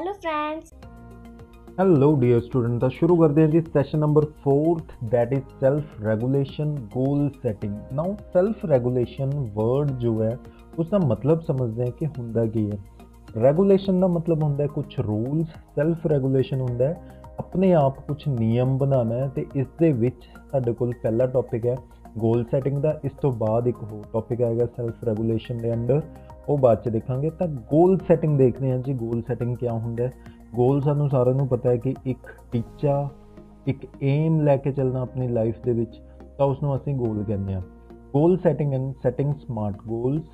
Hello friends, hello dear student. शुरू करते हैं जी session number 4, that is self regulation goal setting. Now self regulation word जो है उसका मतलब समझते हैं कि होंदा की है। रेगुलेशन का मतलब होंदा है कुछ रूल्स, सेल्फ रेगुलेशन होंदा है अपने आप कुछ नियम बनाना है। तो इस दे विच साडे कोल पहला टॉपिक है गोल सैटिंग का, इस तो बाद एक होर टॉपिक आएगा सैल्फ रेगुलेशन के अंदर, वो बाद च देखांगे। तो गोल सैटिंग देखते हैं जी, गोल सैटिंग क्या होंदा है। गोल सानू सारे नू पता है कि एक टीचा, एक एम लैके चलना अपनी लाइफ के विच, तो उसनू असीं गोल कहते हैं। Goal setting and setting smart goals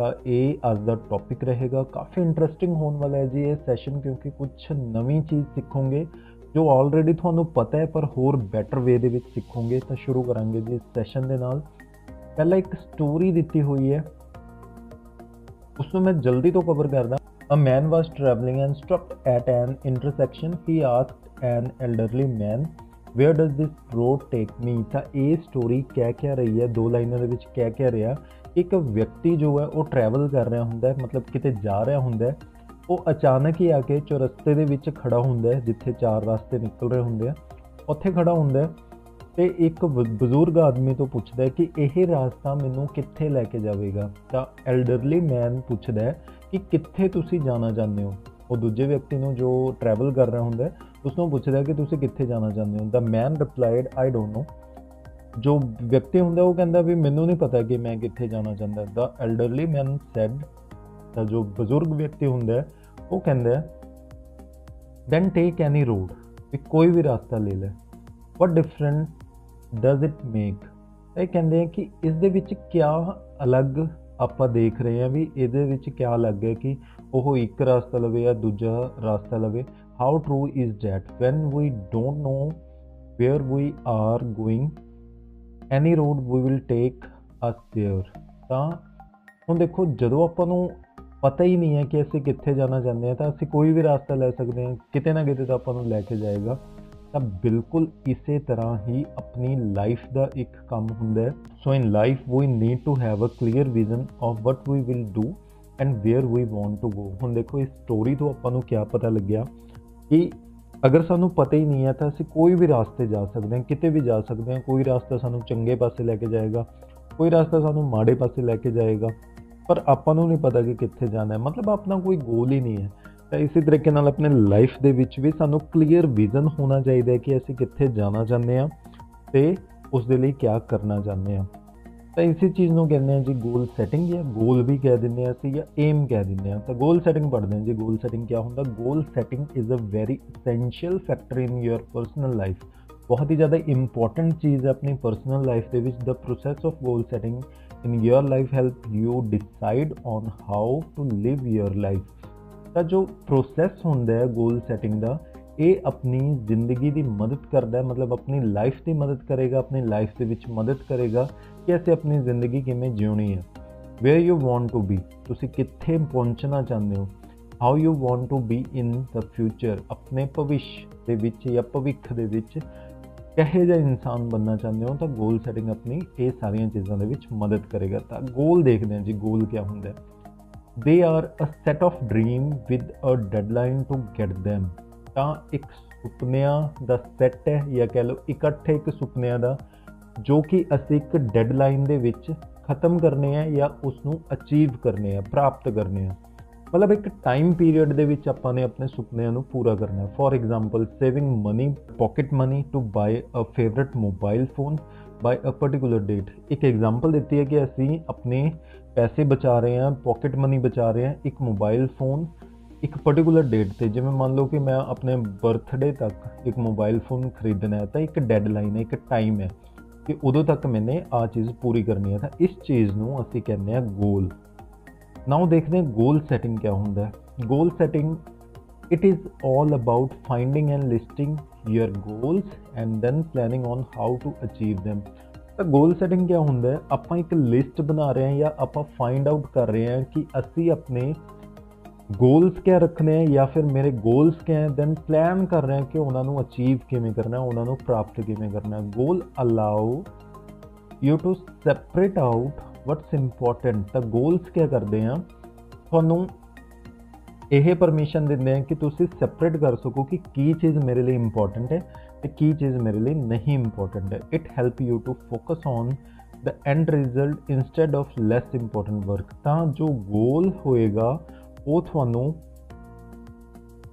का ये आज का टॉपिक रहेगा। काफ़ी इंटरस्टिंग होने वाला है जी ये सैशन, क्योंकि कुछ नवी चीज़ सीखोंगे जो ऑलरेडी थानू पता है पर होर बैटर वे दे विच सीखोंगे। तो शुरू करांगे जी इस सैशन दे नाल। पहला एक स्टोरी दिती हुई है, उसनू मैं जल्दी तो कवर करदा। A man was travelling and stopped at an intersection. He asked an elderly man, where does this road take me. तो ये स्टोरी क्या रही है, दो लाइनों के क्या रहा। एक व्यक्ति जो है वो ट्रैवल कर रहा होंदा है, मतलब कितने जा रहा होंदा है। वो अचानक ही आके चौरस्ते दे विच खड़ा हुंदा है, जिथे चार रास्ते निकल रहे होंगे, उत्थे खड़ा हुंदा है। तो एक बजुर्ग आदमी तो पूछता है कि यह रास्ता मैनू कित्थे लैके जाएगा। तो एल्डरली मैन पूछता है कि कित्थे तुसी जाना चाहते हो। वो दूजे व्यक्ति नू जो ट्रैवल कर रहा होंगे उसनों पूछता है कि तुसी कित्थे जाना चाहते हो। The man replied, I don't know. जो व्यक्ति होंगे वो कहता भी मैनू नहीं पता कि मैं कित्थे जाना चाहता। द एल्डरली मैन सैड, तो जो बजुर्ग व्यक्ति होंगे वो कहता है, दैन टेक एनी रोड, भी कोई भी रास्ता ले ले। What difference does it make. ये कहते हैं कि इस दे विच क्या अलग आप देख रहे हैं, भी इहदे विच क्या अलग है कि वह एक रास्ता लवे या दूजा रास्ता लवे। How true is that when we don't know where we are going, any road we will take us there. तो हुण देखो, जदों आपां पता ही नहीं है कि असीं कित्थे जाना चाहते हैं, तो असीं कोई भी रास्ता ले सकते हैं, किते ना किते तो आपां लैके जाएगा। तो बिल्कुल इसे तरह ही अपनी लाइफ का एक काम हुंदा है। So in life we need to have a clear vision of what we will do and where we want to go. हुण देखो, इस स्टोरी तो आपां क्या पता लग्या कि अगर सानू पता ही नहीं है तो असीं कोई भी रास्ते जा सकते हैं, किते भी जा सकते हैं। कोई रास्ता सानू चंगे पासे लैके जाएगा, कोई रास्ता सानू माड़े पासे लैके जाएगा, पर आपां नू नहीं पता कि कित्थे जाना है, मतलब अपना कोई गोल ही नहीं है। तो इसी तरीके नाल अपने लाइफ दे विच भी सानू क्लीयर विजन होना चाहिए कि असीं कित्थे जाना चाहते हैं ते उस दे लई क्या करना चाहते हैं। तो इसी चीज़ नू कहते हैं जी गोल सैटिंग, या गोल भी कह दिंदे आं असीं, या एम कह दिंदे आं। तो गोल सैटिंग पढ़दे हैं जी, गोल सैटिंग क्या हुंदा। Goal setting is a very essential factor in your personal life. बहुत ही ज़्यादा इंपॉर्टेंट चीज़ है अपनी पर्सनल लाइफ दे विच। The process of goal setting in your life help you decide on how to live your life. तो जो प्रोसैस होंदा है गोल सैटिंग का, ये अपनी जिंदगी की मदद करता है, मतलब अपनी लाइफ की मदद करेगा, अपनी लाइफ के विच मदद करेगा कि असीं अपनी जिंदगी किवें जीउणी है। Where you want to be, तुसीं कित्थे पहुँचना चाहते हो। How you want to be in the future, अपने भविष्य के विच या भविख दे विच कहे जा इंसान बनना चाहते हो। तो गोल सैटिंग अपनी ये सारिया चीज़ों के विच मदद करेगा। तो गोल देखते हैं जी, गोल क्या होंदा है। They are a set of dream with a deadline to get them. तो एक सुपनिया का सैट है, या कह लो इकट्ठे एक सुपनिया का, जो कि असी एक डेडलाइन दे विच खत्म करने हैं या उसनू अचीव करने हैं, प्राप्त करने हैं। मतलब एक टाइम पीरियड दे विच आपां ने अपने सुपनियां नू पूरा करना है। For example, saving money, pocket money to buy a favourite mobile phone by a particular date. एक एग्जाम्पल देती है कि असीं अपने पैसे बचा रहे हैं, पॉकेट मनी बचा रहे हैं, एक मोबाइल फ़ोन एक पर्टिकुलर डेट पर। जिवें मान लो कि मैं अपने बर्थडे तक एक मोबाइल फ़ोन खरीदना है, तो एक डेडलाइन है, एक टाइम है कि उदों तक मैंने आ चीज़ पूरी करनी है। तो इस चीज़ नू असीं कहने हैं गोल। नाउ देखते हैं गोल सैटिंग क्या होंदा है। Goal setting it is all about finding and listing your goals and then planning on how to achieve them. तो गोल सैटिंग क्या होंदा है, आप एक लिस्ट बना रहे हैं या आप फाइंड आउट कर रहे हैं कि असी अपने गोल्स क्या रखने हैं या फिर मेरे गोल्स क्या हैं, दैन प्लैन कर रहे हैं कि उन्होंने अचीव किवें करना, उन्होंने प्राप्त किवें करना। Goal allow you to separate out what's important. तो गोल्स क्या करते हैं, थानू ਇਹ ਪਰਮਿਸ਼ਨ ਦਿੰਦੇ ਆ ਕਿ ਤੁਸੀਂ ਸੈਪਰੇਟ ਕਰ ਸਕੋ ਕਿ ਕੀ ਚੀਜ਼ ਮੇਰੇ ਲਈ ਇੰਪੋਰਟੈਂਟ ਹੈ ਤੇ ਕੀ ਚੀਜ਼ ਮੇਰੇ ਲਈ ਨਹੀਂ ਇੰਪੋਰਟੈਂਟ ਹੈ। It help you to focus on the end result instead of less important work, ਤਾਂ ਜੋ ਗੋਲ ਹੋਏਗਾ ਉਹ ਤੁਹਾਨੂੰ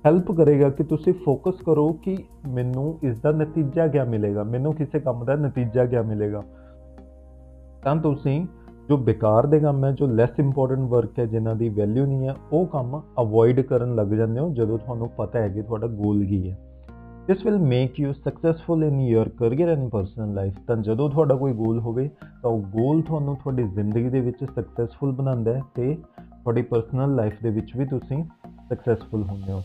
ਹੈਲਪ ਕਰੇਗਾ ਕਿ ਤੁਸੀਂ ਫੋਕਸ ਕਰੋ ਕਿ ਮੈਨੂੰ ਇਸ ਦਾ ਨਤੀਜਾ ਕਿਆ ਮਿਲੇਗਾ, ਮੈਨੂੰ ਕਿਸੇ ਕੰਮ ਦਾ ਨਤੀਜਾ ਕਿਆ ਮਿਲੇਗਾ। ਤਾਂ ਤੁਸੀਂ ਜੋ ਬੇਕਾਰ ਦੇ ਕੰਮ ਹੈ, ਜੋ ਲੈਸ ਇੰਪੋਰਟੈਂਟ ਵਰਕ ਹੈ, ਜਿਨ੍ਹਾਂ ਦੀ ਵੈਲਿਊ ਨਹੀਂ ਹੈ, ਉਹ ਕੰਮ ਅਵੋਇਡ ਕਰਨ ਲੱਗ ਜਾਂਦੇ ਹੋ ਜਦੋਂ ਤੁਹਾਨੂੰ ਪਤਾ ਹੈ ਕਿ ਤੁਹਾਡਾ ਗੋਲ ਕੀ ਹੈ। This will make you successful in your career and personal life. ਤਾਂ ਜਦੋਂ ਤੁਹਾਡਾ ਕੋਈ ਗੋਲ ਹੋਵੇ ਤਾਂ ਉਹ ਗੋਲ ਤੁਹਾਨੂੰ ਤੁਹਾਡੀ ਜ਼ਿੰਦਗੀ ਦੇ ਵਿੱਚ ਸਕਸੈਸਫੁਲ ਬਣਾਉਂਦਾ ਹੈ ਅਤੇ ਤੁਹਾਡੀ ਪਰਸਨਲ ਲਾਈਫ ਦੇ ਵਿੱਚ ਵੀ ਤੁਸੀਂ ਸਕਸੈਸਫੁਲ ਹੁੰਦੇ ਹੋ।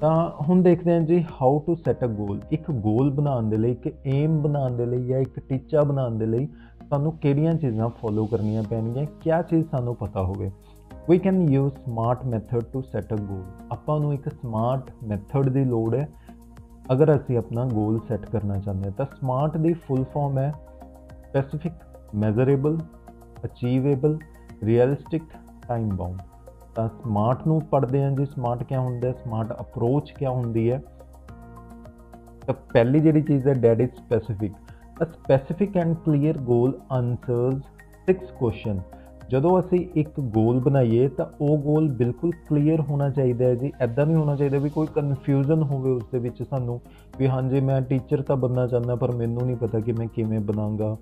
ਤਾਂ ਹੁਣ ਦੇਖਦੇ ਹਾਂ ਜੀ how to set a goal. ਇੱਕ ਗੋਲ ਬਣਾਉਣ ਦੇ ਲਈ, ਇੱਕ ਏਮ ਬਣਾਉਣ ਦੇ ਲਈ ਜਾਂ ਇੱਕ ਟੀਚਾ ਬਣਾਉਣ ਦੇ ਲਈ ਸਾਨੂੰ ਕਿਹੜੀਆਂ ਚੀਜ਼ਾਂ ਫੋਲੋ ਕਰਨੀਆਂ ਪੈਣਗੀਆਂ, ਕਿਆ ਚੀਜ਼ ਸਾਨੂੰ ਪਤਾ ਹੋਵੇ। We can use smart method to set a goal. ਆਪਾਂ ਨੂੰ ਇੱਕ ਸਮਾਰਟ ਮੈਥਡ ਦੀ ਲੋੜ ਹੈ ਅਗਰ ਅਸੀਂ ਆਪਣਾ ਗੋਲ ਸੈੱਟ ਕਰਨਾ ਚਾਹੁੰਦੇ ਹਾਂ। ਤਾਂ ਸਮਾਰਟ ਦੀ ਫੁੱਲ ਫਾਰਮ ਹੈ specific, measurable, achievable, realistic, time bound. ਤਾਂ ਸਮਾਰਟ ਨੂੰ ਪੜ੍ਹਦੇ ਹਾਂ ਜੀ, ਸਮਾਰਟ ਕਿਆ ਹੁੰਦਾ, ਸਮਾਰਟ ਅਪਰੋਚ ਕਿਆ ਹੁੰਦੀ ਹੈ। ਤਾਂ ਪਹਿਲੀ ਜਿਹੜੀ ਚੀਜ਼ ਹੈ that is specific. A specific and clear goal answers 6 question. ਜਦੋਂ ਅਸੀਂ ਇੱਕ ਗੋਲ ਬਣਾਈਏ ਤਾਂ ਉਹ ਗੋਲ ਬਿਲਕੁਲ ਕਲੀਅਰ ਹੋਣਾ ਚਾਹੀਦਾ ਹੈ ਜੀ। ਇੱਦਾਂ ਨਹੀਂ ਹੋਣਾ ਚਾਹੀਦਾ ਵੀ ਕੋਈ ਕਨਫਿਊਜ਼ਨ ਹੋਵੇ ਉਸ ਦੇ ਵਿੱਚ ਸਾਨੂੰ ਵੀ ਹਾਂਜੀ ਮੈਂ ਟੀਚਰ ਤਾਂ ਬਣਨਾ ਚਾਹੁੰਦਾ ਪਰ ਮੈਨੂੰ ਨਹੀਂ ਪਤਾ ਕਿ ਮੈਂ ਕਿਵੇਂ ਬਣਾਂਗਾ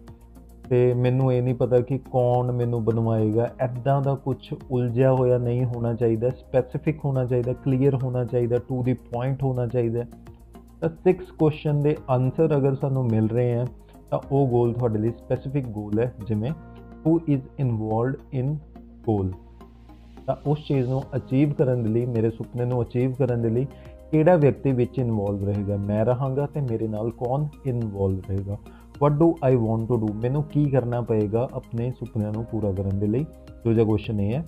ਅਤੇ ਮੈਨੂੰ ਇਹ ਨਹੀਂ ਪਤਾ ਕਿ ਕੌਣ ਮੈਨੂੰ ਬਣਵਾਏਗਾ। ਇੱਦਾਂ ਦਾ ਕੁਛ ਉਲਝਿਆ ਹੋਇਆ ਨਹੀਂ ਹੋਣਾ ਚਾਹੀਦਾ। ਸਪੈਸੀਫਿਕ ਹੋਣਾ ਚਾਹੀਦਾ, ਕਲੀਅਰ ਹੋਣਾ ਚਾਹੀਦਾ, ਟੂ ਦੀ ਪੁਆਇੰਟ ਹੋਣਾ ਚਾਹੀਦਾ। ਤਾਂ 6 ਕੁਐਸਚਨ ਦੇ ਆਨਸਰ ਅਗਰ ਸਾਨੂੰ ਮਿਲ ਰਹੇ ਹੈ ਤਾਂ ਉਹ ਗੋਲ ਤੁਹਾਡੇ ਲਈ ਸਪੈਸੀਫਿਕ ਗੋਲ ਹੈ। ਜਿਵੇਂ Who is involved in goal? ਤਾਂ ਉਸ ਚੀਜ਼ ਨੂੰ ਅਚੀਵ ਕਰਨ ਦੇ ਲਈ, ਮੇਰੇ ਸੁਪਨੇ ਨੂੰ ਅਚੀਵ ਕਰਨ ਦੇ ਲਈ ਕਿਹੜਾ ਵਿਅਕਤੀ ਵਿੱਚ ਇਨਵੋਲਵ ਰਹੇਗਾ, ਮੈਂ ਰਹਾਂਗਾ ਅਤੇ ਮੇਰੇ ਨਾਲ ਕੌਣ ਇਨਵੋਲਵ ਰਹੇਗਾ। What do I want to do? ਮੈਨੂੰ ਕੀ ਕਰਨਾ ਪਏਗਾ ਆਪਣੇ ਸੁਪਨਿਆਂ ਨੂੰ ਪੂਰਾ ਕਰਨ ਦੇ ਲਈ। ਦੂਜਾ ਕੁਐਸਚਨ ਇਹ ਹੈ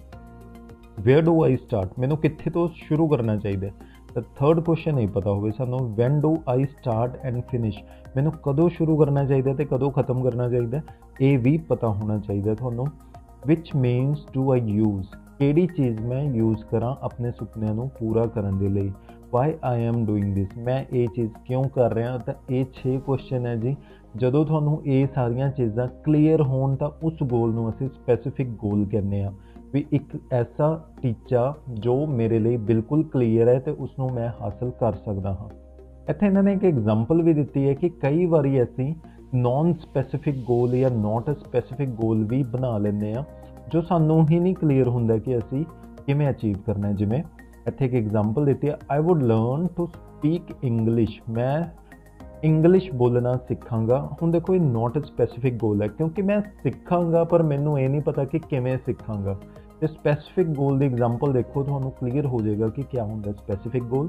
Where do I start? ਮੈਨੂੰ ਕਿੱਥੇ ਤੋਂ ਸ਼ੁਰੂ ਕਰਨਾ ਚਾਹੀਦਾ। ਤਾਂ ਥਰਡ ਕੁਐਸਚਨ ਇਹ ਪਤਾ ਹੋਵੇ ਸਾਨੂੰ When do I start and finish? ਮੈਨੂੰ ਕਦੋਂ ਸ਼ੁਰੂ ਕਰਨਾ ਚਾਹੀਦਾ ਅਤੇ ਕਦੋਂ ਖਤਮ ਕਰਨਾ ਚਾਹੀਦਾ ਇਹ ਵੀ ਪਤਾ ਹੋਣਾ ਚਾਹੀਦਾ ਤੁਹਾਨੂੰ। Which means do I use? ਕਿਹੜੀ ਚੀਜ਼ ਮੈਂ ਯੂਜ਼ ਕਰਾਂ ਆਪਣੇ ਸੁਪਨਿਆਂ ਨੂੰ ਪੂਰਾ ਕਰਨ ਦੇ ਲਈ। Why I am doing this? ਮੈਂ ਇਹ ਚੀਜ਼ ਕਿਉਂ ਕਰ ਰਿਹਾ। ਤਾਂ ਇਹ 6 ਕੁਐਸਚਨ ਹੈ ਜੀ। ਜਦੋਂ ਤੁਹਾਨੂੰ ਇਹ ਸਾਰੀਆਂ ਚੀਜ਼ਾਂ ਕਲੀਅਰ ਹੋਣ ਤਾਂ ਉਸ ਗੋਲ ਨੂੰ ਅਸੀਂ ਸਪੈਸੀਫਿਕ ਗੋਲ ਕਹਿੰਦੇ ਹਾਂ। ਵੀ ਇੱਕ ਐਸਾ ਟੀਚਾ ਜੋ ਮੇਰੇ ਲਈ ਬਿਲਕੁਲ ਕਲੀਅਰ ਹੈ ਅਤੇ ਉਸਨੂੰ ਮੈਂ ਹਾਸਲ ਕਰ ਸਕਦਾ ਹਾਂ। ਇੱਥੇ ਇਹਨਾਂ ਨੇ ਇੱਕ ਐਗਜ਼ਾਮਪਲ ਵੀ ਦਿੱਤੀ ਹੈ ਕਿ ਕਈ ਵਾਰੀ ਅਸੀਂ ਨੋਨ ਸਪੈਸੀਫਿਕ ਗੋਲ ਜਾਂ ਨੋਟ ਸਪੈਸੀਫਿਕ ਗੋਲ ਵੀ ਬਣਾ ਲੈਂਦੇ ਹਾਂ ਜੋ ਸਾਨੂੰ ਹੀ ਨਹੀਂ ਕਲੀਅਰ ਹੁੰਦਾ ਕਿ ਅਸੀਂ ਕਿਵੇਂ ਅਚੀਵ ਕਰਨਾ। ਜਿਵੇਂ ਇੱਥੇ ਇੱਕ ਐਗਜ਼ਾਮਪਲ ਦਿੱਤੀ ਹੈ I would learn to speak English. ਮੈਂ ਇੰਗਲਿਸ਼ ਬੋਲਣਾ ਸਿੱਖਾਂਗਾ। ਹੁਣ ਦੇਖੋ ਇਹ ਨੋਟ ਸਪੈਸੀਫਿਕ ਗੋਲ ਹੈ ਕਿਉਂਕਿ ਮੈਂ ਸਿੱਖਾਂਗਾ ਪਰ ਮੈਨੂੰ ਇਹ ਨਹੀਂ ਪਤਾ ਕਿ ਕਿਵੇਂ ਸਿੱਖਾਂਗਾ। ਅਤੇ ਸਪੈਸੀਫਿਕ ਗੋਲ ਦੀ ਐਗਜ਼ਾਮਪਲ ਦੇਖੋ ਤੁਹਾਨੂੰ ਕਲੀਅਰ ਹੋ ਜਾਏਗਾ ਕਿ ਕਿਆ ਹੁੰਦਾ specific goal.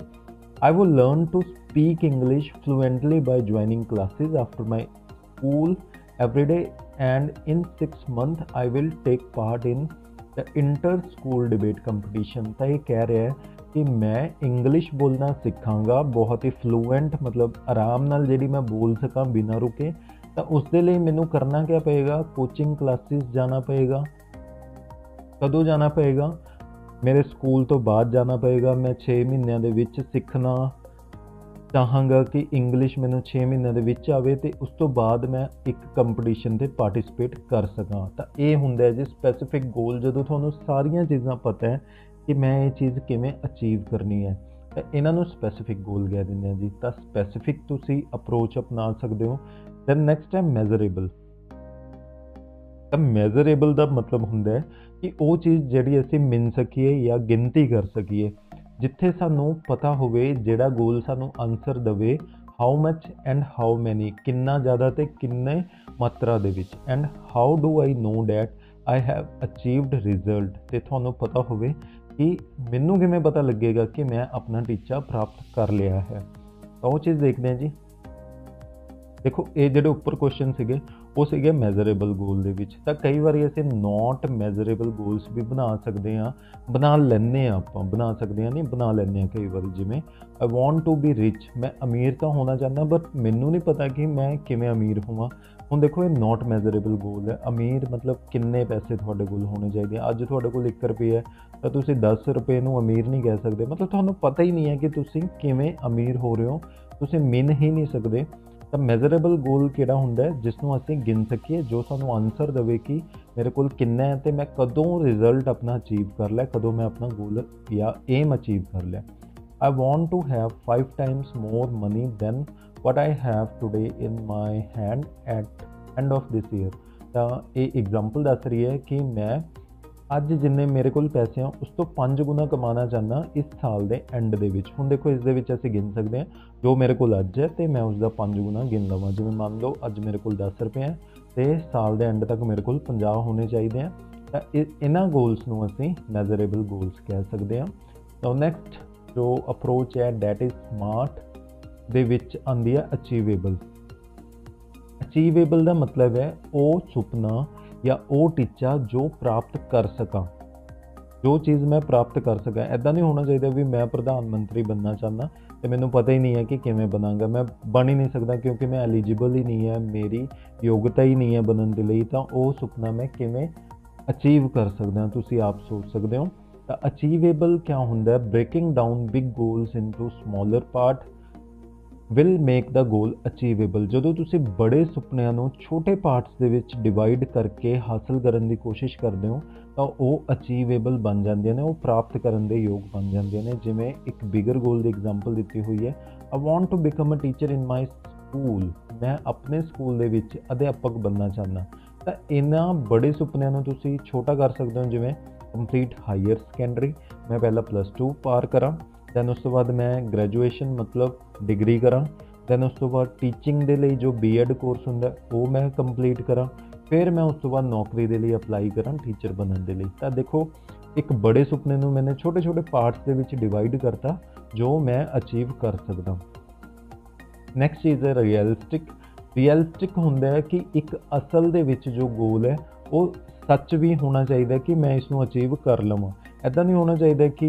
I will learn to speak English fluently by joining classes after my school every day, and in 6 months I will take part in the inter-school debate competition. तो ये कह रहा है कि मैं इंग्लिश बोलना सीखांगा बहुत ही फ्लूएंट, मतलब आराम नाल जेड़ी मैं बोल सका बिना रुके। तो उसके लिए मैनू करना क्या पएगा, कोचिंग क्लासिस जाना पएगा। कदों जाना पएगा, ਮੇਰੇ ਸਕੂਲ ਤੋਂ ਬਾਅਦ ਜਾਣਾ ਪਏਗਾ। ਮੈਂ 6 ਮਹੀਨਿਆਂ ਦੇ ਵਿੱਚ ਸਿੱਖਣਾ ਚਾਹਾਂਗਾ ਕਿ ਇੰਗਲਿਸ਼ ਮੈਨੂੰ 6 ਮਹੀਨਿਆਂ ਦੇ ਵਿੱਚ ਆਵੇ ਅਤੇ ਉਸ ਤੋਂ ਬਾਅਦ ਮੈਂ ਇੱਕ ਕੰਪੀਟੀਸ਼ਨ 'ਤੇ ਪਾਰਟੀਸਪੇਟ ਕਰ ਸਕਾਂ। ਤਾਂ ਇਹ ਹੁੰਦਾ ਜੀ ਸਪੈਸੀਫਿਕ ਗੋਲ, ਜਦੋਂ ਤੁਹਾਨੂੰ ਸਾਰੀਆਂ ਚੀਜ਼ਾਂ ਪਤਾ ਹੈ ਕਿ ਮੈਂ ਇਹ ਚੀਜ਼ ਕਿਵੇਂ ਅਚੀਵ ਕਰਨੀ ਹੈ ਤਾਂ ਇਹਨਾਂ ਨੂੰ ਸਪੈਸੀਫਿਕ ਗੋਲ ਕਹਿ ਦਿੰਦੇ ਆ ਜੀ। ਤਾਂ ਸਪੈਸੀਫਿਕ ਤੁਸੀਂ ਅਪਰੋਚ ਅਪਣਾ ਸਕਦੇ ਹੋ। ਦੈਨ ਨੈਕਸਟ ਹੈ ਮੈਜ਼ਰੇਬਲ। ਤਾਂ ਮੈਜ਼ਰੇਬਲ ਦਾ ਮਤਲਬ ਹੁੰਦਾ ਹੈ ਕਿ ਉਹ ਚੀਜ਼ ਜਿਹੜੀ ਅਸੀਂ ਮਿਣ ਸਕੀਏ ਜਾਂ ਗਿਣਤੀ ਕਰ ਸਕੀਏ। ਜਿੱਥੇ ਸਾਨੂੰ ਪਤਾ ਹੋਵੇ ਜਿਹੜਾ ਗੋਲ ਸਾਨੂੰ ਆਨਸਰ ਦੇਵੇ how much and how many, ਕਿੰਨਾ ਜ਼ਿਆਦਾ ਅਤੇ ਕਿੰਨੇ ਮਾਤਰਾ ਦੇ ਵਿੱਚ। And how do I know that I have achieved result. ਅਤੇ ਤੁਹਾਨੂੰ ਪਤਾ ਹੋਵੇ ਕਿ ਮੈਨੂੰ ਕਿਵੇਂ ਪਤਾ ਲੱਗੇਗਾ ਕਿ ਮੈਂ ਆਪਣਾ ਟੀਚਾ ਪ੍ਰਾਪਤ ਕਰ ਲਿਆ ਹੈ। ਤਾਂ ਉਹ ਚੀਜ਼ ਦੇਖਦੇ ਹਾਂ ਜੀ। ਦੇਖੋ ਇਹ ਜਿਹੜੇ ਉੱਪਰ ਕੁਐਸਚਨ ਸੀਗੇ ਉਹ ਸੀਗੇ ਮੈਜ਼ਰੇਬਲ ਗੋਲ ਦੇ ਵਿੱਚ। ਤਾਂ ਕਈ ਵਾਰੀ ਅਸੀਂ ਨੋਟ ਮੈਜ਼ਰੇਬਲ ਗੋਲਸ ਵੀ ਬਣਾ ਸਕਦੇ ਹਾਂ, ਬਣਾ ਲੈਂਦੇ ਹਾਂ ਆਪਾਂ, ਬਣਾ ਸਕਦੇ ਹਾਂ ਨਹੀਂ ਬਣਾ ਲੈਂਦੇ ਹਾਂ ਕਈ ਵਾਰੀ। ਜਿਵੇਂ I want to be rich, ਮੈਂ ਅਮੀਰ ਤਾਂ ਹੋਣਾ ਚਾਹੁੰਦਾ ਬਟ ਮੈਨੂੰ ਨਹੀਂ ਪਤਾ ਕਿ ਮੈਂ ਕਿਵੇਂ ਅਮੀਰ ਹੋਵਾਂ। ਹੁਣ ਦੇਖੋ ਇਹ ਨੋਟ ਮੈਜ਼ਰੇਬਲ ਗੋਲ ਹੈ। ਅਮੀਰ ਮਤਲਬ ਕਿੰਨੇ ਪੈਸੇ ਤੁਹਾਡੇ ਕੋਲ ਹੋਣੇ ਚਾਹੀਦੇ ਆ। ਅੱਜ ਤੁਹਾਡੇ ਕੋਲ 1 ਰੁਪਏ ਹੈ ਤਾਂ ਤੁਸੀਂ 10 ਰੁਪਏ ਨੂੰ ਅਮੀਰ ਨਹੀਂ ਕਹਿ ਸਕਦੇ। ਮਤਲਬ ਤੁਹਾਨੂੰ ਪਤਾ ਹੀ ਨਹੀਂ ਹੈ ਕਿ ਤੁਸੀਂ ਕਿਵੇਂ ਅਮੀਰ ਹੋ ਰਹੇ ਹੋ, ਤੁਸੀਂ ਮਿਨ ਹੀ ਨਹੀਂ ਸਕਦੇ। ਤਾਂ ਮੈਜ਼ਰੇਬਲ ਗੋਲ ਕਿਹੜਾ ਹੁੰਦਾ ਜਿਸ ਨੂੰ ਅਸੀਂ ਗਿਣ ਸਕੀਏ, ਜੋ ਸਾਨੂੰ ਆਨਸਰ ਦੇਵੇ ਕਿ ਮੇਰੇ ਕੋਲ ਕਿੰਨਾ ਹੈ ਅਤੇ ਮੈਂ ਕਦੋਂ ਰਿਜ਼ਲਟ ਆਪਣਾ ਅਚੀਵ ਕਰ ਲਿਆ, ਕਦੋਂ ਮੈਂ ਆਪਣਾ ਗੋਲ ਜਾਂ ਏਮ ਅਚੀਵ ਕਰ ਲਿਆ। I want to have 5 times more money than what I have today in my hand at end of this year. ਤਾਂ ਇਹ ਐਗਜ਼ਾਮਪਲ ਦੱਸ ਰਹੀ ਹੈ ਕਿ ਮੈਂ ਅੱਜ ਜਿੰਨੇ ਮੇਰੇ ਕੋਲ ਪੈਸੇ ਆ ਉਸ ਤੋਂ 5 ਗੁਣਾ ਕਮਾਉਣਾ ਚਾਹੁੰਦਾ ਇਸ ਸਾਲ ਦੇ ਐਂਡ ਦੇ ਵਿੱਚ। ਹੁਣ ਦੇਖੋ ਇਸ ਦੇ ਵਿੱਚ ਅਸੀਂ ਗਿਣ ਸਕਦੇ ਹਾਂ ਜੋ ਮੇਰੇ ਕੋਲ ਅੱਜ ਹੈ ਅਤੇ ਮੈਂ ਉਸਦਾ 5 ਗੁਣਾ ਗਿਣ ਲਵਾਂ। ਜਿਵੇਂ ਮੰਨ ਲਓ ਅੱਜ ਮੇਰੇ ਕੋਲ 10 ਰੁਪਏ ਹੈ ਅਤੇ ਸਾਲ ਦੇ ਐਂਡ ਤੱਕ ਮੇਰੇ ਕੋਲ 50 ਹੋਣੇ ਚਾਹੀਦੇ ਆ। ਤਾਂ ਇਹਨਾਂ ਗੋਲਸ ਨੂੰ ਅਸੀਂ ਮੈਜ਼ਰੇਬਲ ਗੋਲਸ ਕਹਿ ਸਕਦੇ ਹਾਂ। ਤਾਂ ਨੈਕਸਟ जो अप्रोच है डैट इज स्मार्ट दे विच आंदी है अचीवेबल। अचीवेबल का मतलब है वो सुपना या वो टीचा जो प्राप्त कर सका, जो चीज़ मैं प्राप्त कर सका। ऐसा नहीं होना चाहिए भी मैं प्रधानमंत्री बनना चाहना तो मैंने पता ही नहीं है कि किमें बनाऊंगा, मैं बन ही नहीं सकता क्योंकि मैं एलिजिबल ही नहीं है, मेरी योग्यता ही नहीं है बनने के लिए। तो वो सुपना मैं किमें अचीव कर सकता तुसी आप सोच सकते हो। ਤਾਂ ਅਚੀਵੇਬਲ ਕਿਆ ਹੁੰਦਾ ਹੈ, breaking down big goals into smaller part will make the goal achievable. ਜਦੋਂ ਤੁਸੀਂ ਬੜੇ ਸੁਪਨਿਆਂ ਨੂੰ ਛੋਟੇ ਪਾਰਟਸ ਦੇ ਵਿੱਚ ਡਿਵਾਈਡ ਕਰਕੇ ਹਾਸਲ ਕਰਨ ਦੀ ਕੋਸ਼ਿਸ਼ ਕਰਦੇ ਹੋ ਤਾਂ ਉਹ ਅਚੀਵੇਬਲ ਬਣ ਜਾਂਦੀਆਂ ਨੇ, ਉਹ ਪ੍ਰਾਪਤ ਕਰਨ ਦੇ ਯੋਗ ਬਣ ਜਾਂਦੀਆਂ ਨੇ। ਜਿਵੇਂ ਇੱਕ ਬਿਗਰ ਗੋਲ ਦੀ ਐਗਜ਼ਾਮਪਲ ਦਿੱਤੀ ਹੋਈ ਹੈ, I want to become a teacher in my school. ਮੈਂ ਆਪਣੇ ਸਕੂਲ ਦੇ ਵਿੱਚ ਅਧਿਆਪਕ ਬਣਨਾ ਚਾਹੁੰਦਾ। ਤਾਂ ਇਹਨਾਂ ਬੜੇ ਸੁਪਨਿਆਂ ਨੂੰ ਤੁਸੀਂ ਛੋਟਾ ਕਰ ਸਕਦੇ ਹੋ, ਜਿਵੇਂ ਕੰਪਲੀਟ ਹਾਇਰ ਸੈਕੰਡਰੀ, ਮੈਂ ਪਹਿਲਾਂ +2 ਪਾਰ ਕਰਾਂ, ਦੈਨ ਉਸ ਤੋਂ ਬਾਅਦ ਮੈਂ ਗ੍ਰੈਜੂਏਸ਼ਨ ਮਤਲਬ ਡਿਗਰੀ ਕਰਾਂ, ਦੈਨ ਉਸ ਤੋਂ ਬਾਅਦ ਟੀਚਿੰਗ ਦੇ ਲਈ ਜੋ ਬੀਐਡ ਕੋਰਸ ਹੁੰਦਾ ਉਹ ਮੈਂ ਕੰਪਲੀਟ ਕਰਾਂ, ਫਿਰ ਮੈਂ ਉਸ ਤੋਂ ਬਾਅਦ ਨੌਕਰੀ ਦੇ ਲਈ ਅਪਲਾਈ ਕਰਾਂ ਟੀਚਰ ਬਣਨ ਦੇ ਲਈ। ਤਾਂ ਦੇਖੋ ਇੱਕ ਬੜੇ ਸੁਪਨੇ ਨੂੰ ਮੈਨੇ ਛੋਟੇ ਛੋਟੇ ਪਾਰਟਸ ਦੇ ਵਿੱਚ ਡਿਵਾਈਡ ਕਰਤਾ ਜੋ ਮੈਂ ਅਚੀਵ ਕਰ ਸਕਦਾ। ਨੈਕਸਟ ਚੀਜ਼ ਹੈ ਰੀਅਲਿਸਟਿਕ। ਰੀਅਲਿਸਟਿਕ ਹੁੰਦਾ ਹੈ ਕਿ ਇੱਕ ਅਸਲ ਦੇ ਵਿੱਚ ਜੋ ਗੋਲ ਹੈ ਉਹ ਸੱਚ ਵੀ ਹੋਣਾ ਚਾਹੀਦਾ ਕਿ ਮੈਂ ਇਸ ਨੂੰ ਅਚੀਵ ਕਰ ਲਵਾਂ। ਇੱਦਾਂ ਨਹੀਂ ਹੋਣਾ ਚਾਹੀਦਾ ਕਿ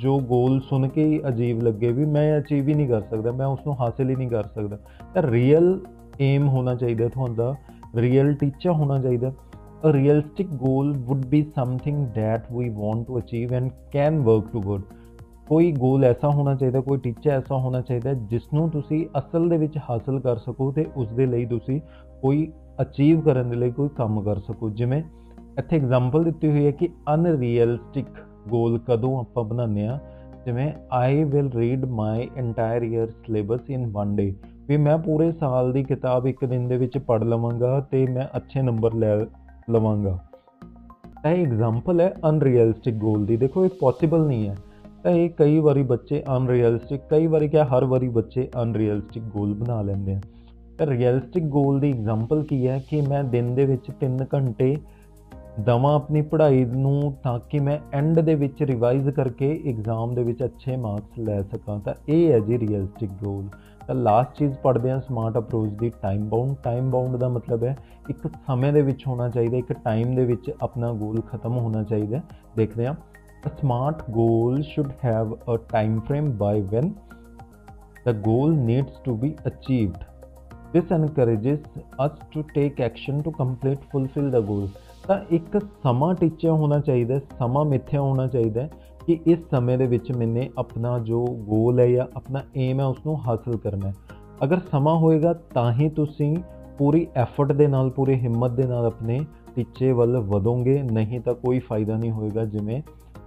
ਜੋ ਗੋਲ ਸੁਣ ਕੇ ਹੀ ਅਜੀਬ ਲੱਗੇ ਵੀ ਮੈਂ ਅਚੀਵ ਹੀ ਨਹੀਂ ਕਰ ਸਕਦਾ, ਮੈਂ ਉਸ ਨੂੰ ਹਾਸਿਲ ਹੀ ਨਹੀਂ ਕਰ ਸਕਦਾ। ਤਾਂ ਰੀਅਲ ਏਮ ਹੋਣਾ ਚਾਹੀਦਾ, ਤੁਹਾਡਾ ਰੀਅਲ ਟੀਚਾ ਹੋਣਾ ਚਾਹੀਦਾ। A realistic goal would be something that we want to achieve and can work toward. ਕੋਈ ਗੋਲ ਐਸਾ ਹੋਣਾ ਚਾਹੀਦਾ, ਕੋਈ ਟੀਚਾ ਐਸਾ ਹੋਣਾ ਚਾਹੀਦਾ ਜਿਸ ਨੂੰ ਤੁਸੀਂ ਅਸਲ ਦੇ ਵਿੱਚ ਹਾਸਲ ਕਰ ਸਕੋ ਅਤੇ ਉਸ ਦੇ ਲਈ ਤੁਸੀਂ ਕੋਈ ਅਚੀਵ ਕਰਨ ਦੇ ਲਈ ਕੋਈ ਕੰਮ ਕਰ ਸਕੋ। ਜਿਵੇਂ ਇੱਥੇ ਐਗਜ਼ਾਮਪਲ ਦਿੱਤੀ ਹੋਈ ਹੈ ਕਿ ਅਨਰੀਅਲਿਸਟਿਕ ਗੋਲ ਕਦੋਂ ਆਪਾਂ ਬਣਾਉਂਦੇ ਹਾਂ, ਜਿਵੇਂ I will read my entire year syllabus in 1 day. ਵੀ ਮੈਂ ਪੂਰੇ ਸਾਲ ਦੀ ਕਿਤਾਬ ਇੱਕ ਦਿਨ ਦੇ ਵਿੱਚ ਪੜ੍ਹ ਲਵਾਂਗਾ ਅਤੇ ਮੈਂ ਅੱਛੇ ਨੰਬਰ ਲੈ ਲਵਾਂਗਾ। ਤਾਂ ਇਹ ਐਗਜ਼ਾਮਪਲ ਹੈ ਅਨਰੀਅਲਿਸਟਿਕ ਗੋਲ ਦੀ। ਦੇਖੋ ਇਹ ਪੋਸੀਬਲ ਨਹੀਂ ਹੈ। ਤਾਂ ਇਹ ਕਈ ਵਾਰੀ ਬੱਚੇ ਅਨਰੀਅਲਿਸਟਿਕ, ਕਈ ਵਾਰੀ ਕਿਆ ਹਰ ਵਾਰੀ ਬੱਚੇ ਅਨਰੀਅਲਿਸਟਿਕ ਗੋਲ ਬਣਾ ਲੈਂਦੇ ਆ। ਤਾਂ ਰੀਅਲਿਸਟਿਕ ਗੋਲ ਦੀ ਐਗਜ਼ਾਮਪਲ ਕੀ ਹੈ ਕਿ ਮੈਂ ਦਿਨ ਦੇ ਵਿੱਚ 3 ਘੰਟੇ ਦੇਵਾਂ ਆਪਣੀ ਪੜ੍ਹਾਈ ਨੂੰ ਤਾਂ ਕਿ ਮੈਂ ਐਂਡ ਦੇ ਵਿੱਚ ਰਿਵਾਈਜ਼ ਕਰਕੇ ਐਗਜ਼ਾਮ ਦੇ ਵਿੱਚ ਅੱਛੇ ਮਾਰਕਸ ਲੈ ਸਕਾਂ। ਤਾਂ ਇਹ ਹੈ ਜੀ ਰੀਅਲਿਸਟਿਕ ਗੋਲ। ਤਾਂ ਲਾਸਟ ਚੀਜ਼ ਪੜ੍ਹਦੇ ਹਾਂ ਸਮਾਰਟ ਅਪਰੋਚ ਦੀ, ਟਾਈਮ ਬਾਉਂਡ। ਟਾਈਮ ਬਾਉਂਡ ਦਾ ਮਤਲਬ ਹੈ ਇੱਕ ਸਮੇਂ ਦੇ ਵਿੱਚ ਹੋਣਾ ਚਾਹੀਦਾ, ਇੱਕ ਟਾਈਮ ਦੇ ਵਿੱਚ ਆਪਣਾ ਗੋਲ ਖਤਮ ਹੋਣਾ ਚਾਹੀਦਾ। ਦੇਖਦੇ ਹਾਂ, smart goal should have a time frame by when the goal needs to be achieved. This encourages us to take action to complete fulfill the goal. ਤਾਂ ਇੱਕ ਸਮਾਂ ਟੀਚਾ ਹੋਣਾ ਚਾਹੀਦਾ, ਸਮਾਂ ਮਿੱਥਿਆ ਹੋਣਾ ਚਾਹੀਦਾ ਕਿ ਇਸ ਸਮੇਂ ਦੇ ਵਿੱਚ ਮੈਨੇ ਆਪਣਾ ਜੋ ਗੋਲ ਹੈ ਜਾਂ ਆਪਣਾ ਏਮ ਹੈ ਉਸਨੂੰ ਹਾਸਲ ਕਰਨਾ ਹੈ। ਅਗਰ ਸਮਾਂ ਹੋਏਗਾ ਤਾਂ ਹੀ ਤੁਸੀਂ ਪੂਰੀ ਐਫਰਟ ਦੇ ਨਾਲ, ਪੂਰੀ ਹਿੰਮਤ ਦੇ ਨਾਲ ਆਪਣੇ ਟੀਚੇ ਵੱਲ ਵਧੋਗੇ, ਨਹੀਂ ਤਾਂ ਕੋਈ ਫਾਇਦਾ ਨਹੀਂ ਹੋਏਗਾ। ਜਿਵੇਂ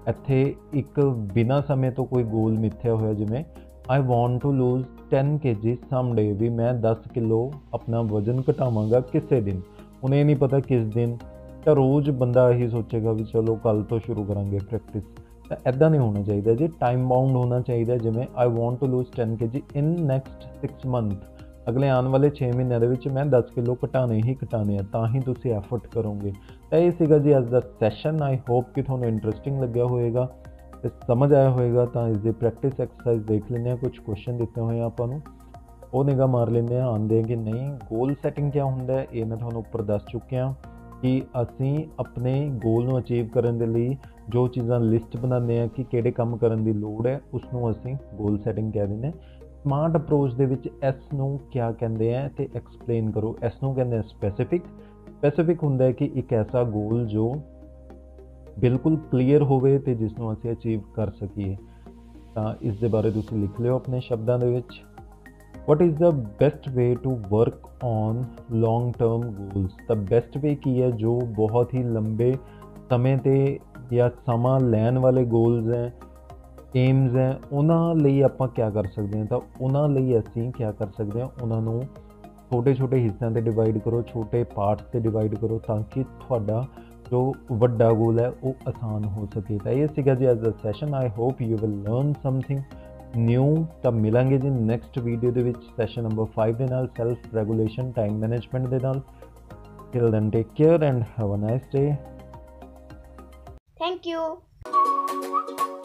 ਇੱਥੇ ਇੱਕ ਬਿਨਾਂ ਸਮੇਂ ਤੋਂ ਕੋਈ ਗੋਲ ਮਿੱਥਿਆ ਹੋਇਆ, ਜਿਵੇਂ I want to lose 10 kg someday. ਵੀ ਮੈਂ 10 ਕਿਲੋ ਆਪਣਾ ਵਜ਼ਨ ਘਟਾਵਾਂਗਾ ਕਿਸੇ ਦਿਨ, ਹੁਣ ਇਹ ਨਹੀਂ ਪਤਾ ਕਿਸ ਦਿਨ। ਤਾਂ ਰੋਜ਼ ਬੰਦਾ ਇਹੀ ਸੋਚੇਗਾ ਵੀ ਚਲੋ ਕੱਲ੍ਹ ਤੋਂ ਸ਼ੁਰੂ ਕਰਾਂਗੇ ਪ੍ਰੈਕਟਿਸ। ਤਾਂ ਇੱਦਾਂ ਨਹੀਂ ਹੋਣਾ ਚਾਹੀਦਾ ਜੀ, ਟਾਈਮ ਬਾਉਂਡ ਹੋਣਾ ਚਾਹੀਦਾ। ਜਿਵੇਂ I want to lose 10 kg in next 6 month. ਅਗਲੇ ਆਉਣ ਵਾਲੇ 6 ਮਹੀਨਿਆਂ ਦੇ ਵਿੱਚ ਮੈਂ 10 ਕਿਲੋ ਘਟਾਉਣੇ ਹੀ ਘਟਾਉਣੇ ਆ, ਤਾਂ ਹੀ ਤੁਸੀਂ ਐਫਰਟ ਕਰੋਗੇ। ਤਾਂ ਇਹ ਸੀਗਾ ਜੀ ਅੱਜ ਦਾ ਸੈਸ਼ਨ। ਆਈ ਹੋਪ ਕਿ ਤੁਹਾਨੂੰ ਇੰਟਰਸਟਿੰਗ ਲੱਗਿਆ ਹੋਏਗਾ, ਸਮਝ ਆਇਆ ਹੋਏਗਾ। ਤਾਂ ਇਸ ਦੀ ਪ੍ਰੈਕਟਿਸ ਐਕਸਰਸਾਈਜ਼ ਦੇਖ ਲੈਂਦੇ ਹਾਂ, ਕੁਛ ਕੁਐਸਚਨ ਦਿੱਤੇ ਹੋਏ ਆ ਆਪਾਂ ਨੂੰ, ਉਹ ਨਿਗਾਹ ਮਾਰ ਲੈਂਦੇ ਹਾਂ ਆਉਂਦੇ ਕਿ ਨਹੀਂ। ਗੋਲ ਸੈਟਿੰਗ ਕਿਆ ਹੁੰਦਾ ਇਹ ਮੈਂ ਤੁਹਾਨੂੰ ਉੱਪਰ ਦੱਸ ਚੁੱਕਿਆ ਕਿ ਅਸੀਂ ਆਪਣੇ ਗੋਲ ਨੂੰ ਅਚੀਵ ਕਰਨ ਦੇ ਲਈ ਜੋ ਚੀਜ਼ਾਂ ਲਿਸਟ ਬਣਾਉਂਦੇ ਹਾਂ ਕਿ ਕਿਹੜੇ ਕੰਮ ਕਰਨ ਦੀ ਲੋੜ ਹੈ, ਉਸ ਨੂੰ ਅਸੀਂ ਗੋਲ ਸੈਟਿੰਗ ਕਹਿ ਦਿੰਦੇ। ਸਮਾਰਟ ਅਪਰੋਚ ਦੇ ਵਿੱਚ ਐਸ ਨੂੰ ਕਿਆ ਕਹਿੰਦੇ ਆ ਤੇ ਐਕਸਪਲੇਨ ਕਰੋ। ਐਸ ਨੂੰ ਕਹਿੰਦੇ ਆ ਸਪੈਸੀਫਿਕ। ਸਪੈਸੀਫਿਕ ਹੁੰਦਾ ਹੈ ਕਿ ਇੱਕ ਐਸਾ ਗੋਲ ਜੋ ਬਿਲਕੁਲ ਕਲੀਅਰ ਹੋਵੇ ਤੇ ਜਿਸ ਨੂੰ ਅਸੀਂ ਅਚੀਵ ਕਰ ਸਕੀਏ। ਤਾਂ ਇਸ ਦੇ ਬਾਰੇ ਤੁਸੀਂ ਲਿਖ ਲਿਓ ਆਪਣੇ ਸ਼ਬਦਾਂ ਦੇ ਵਿੱਚ। what is the best way to work on long term goals? the best way ਕੀ ਹੈ? ਜੋ ਬਹੁਤ ਹੀ ਲੰਬੇ ਸਮੇਂ ਤੇ ਜਾਂ ਸਮਾਂ ਲੈਣ ਵਾਲੇ ਗੋਲਸ ਹੈ, ਏਮਸ ਹੈ, ਉਹਨਾਂ ਲਈ ਆਪਾਂ ਕਿਆ ਕਰ ਸਕਦੇ ਹਾਂ? ਤਾਂ ਉਹਨਾਂ ਲਈ ਅਸੀਂ ਕਿਆ ਕਰ ਸਕਦੇ ਹਾਂ, ਉਹਨਾਂ ਨੂੰ ਛੋਟੇ ਛੋਟੇ ਹਿੱਸਿਆਂ 'ਤੇ ਡਿਵਾਈਡ ਕਰੋ, ਛੋਟੇ ਪਾਰਟਸ 'ਤੇ ਡਿਵਾਈਡ ਕਰੋ ਤਾਂ ਕਿ ਤੁਹਾਡਾ ਜੋ ਵੱਡਾ ਗੋਲ ਹੈ ਉਹ ਆਸਾਨ ਹੋ ਸਕੇ। ਤਾਂ ਇਹ ਸੀਗਾ ਜੀ ਅੱਜ ਦਾ session. I hope you will learn something new. ਤਾਂ ਮਿਲਾਂਗੇ ਜੀ ਨੈਕਸਟ ਵੀਡੀਓ ਦੇ ਵਿੱਚ ਸੈਸ਼ਨ ਨੰਬਰ 5 ਦੇ ਨਾਲ, ਸੈਲਫ ਰੈਗੂਲੇਸ਼ਨ, ਟਾਈਮ ਮੈਨੇਜਮੈਂਟ ਦੇ ਨਾਲ। Till then take care and have a nice day. Thank you.